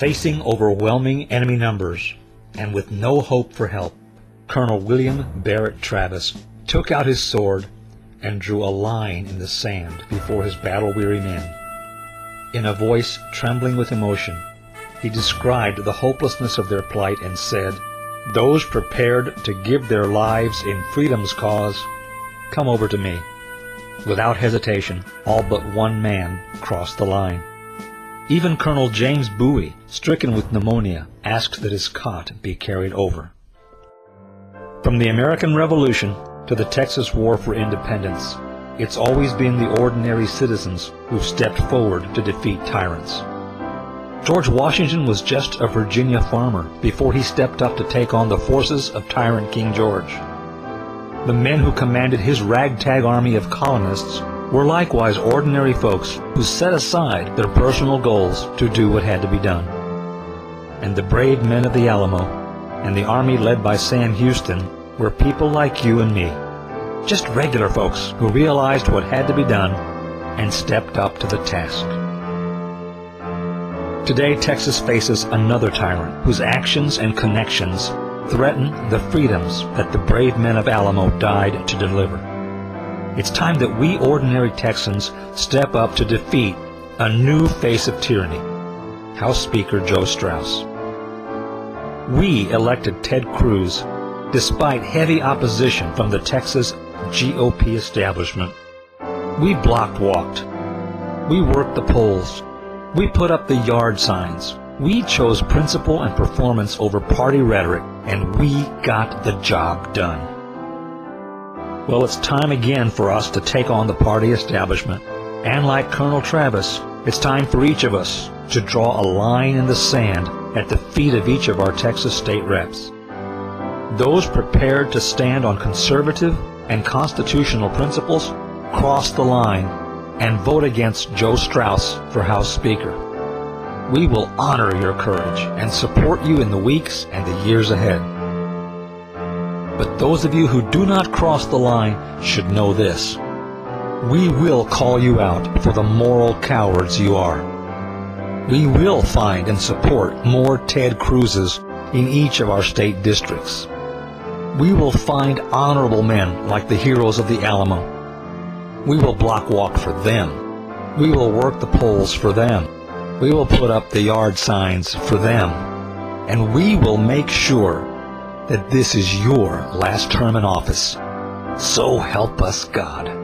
Facing overwhelming enemy numbers and with no hope for help, Colonel William Barrett Travis took out his sword and drew a line in the sand before his battle-weary men. In a voice trembling with emotion, he described the hopelessness of their plight and said, "Those prepared to give their lives in freedom's cause, come over to me." Without hesitation, all but one man crossed the line. Even Colonel James Bowie, stricken with pneumonia, asked that his cot be carried over. From the American Revolution to the Texas War for Independence, it's always been the ordinary citizens who've stepped forward to defeat tyrants. George Washington was just a Virginia farmer before he stepped up to take on the forces of tyrant King George. The men who commanded his ragtag army of colonists were likewise ordinary folks who set aside their personal goals to do what had to be done. And the brave men of the Alamo and the army led by Sam Houston were people like you and me, just regular folks who realized what had to be done and stepped up to the task. Today, Texas faces another tyrant whose actions and connections threaten the freedoms that the brave men of Alamo died to deliver. It's time that we ordinary Texans step up to defeat a new face of tyranny. House Speaker Joe Straus. We elected Ted Cruz despite heavy opposition from the Texas GOP establishment. We block walked. We worked the polls. We put up the yard signs. We chose principle and performance over party rhetoric, and we got the job done. Well, it's time again for us to take on the party establishment. And like Colonel Travis, it's time for each of us to draw a line in the sand at the feet of each of our Texas state reps. Those prepared to stand on conservative and constitutional principles cross the line and vote against Joe Straus for House Speaker. We will honor your courage and support you in the weeks and the years ahead. But those of you who do not cross the line should know this. We will call you out for the moral cowards you are. We will find and support more Ted Cruzes in each of our state districts. We will find honorable men like the heroes of the Alamo. We will block walk for them. We will work the polls for them. We will put up the yard signs for them. And we will make sure that this is your last term in office. So help us God.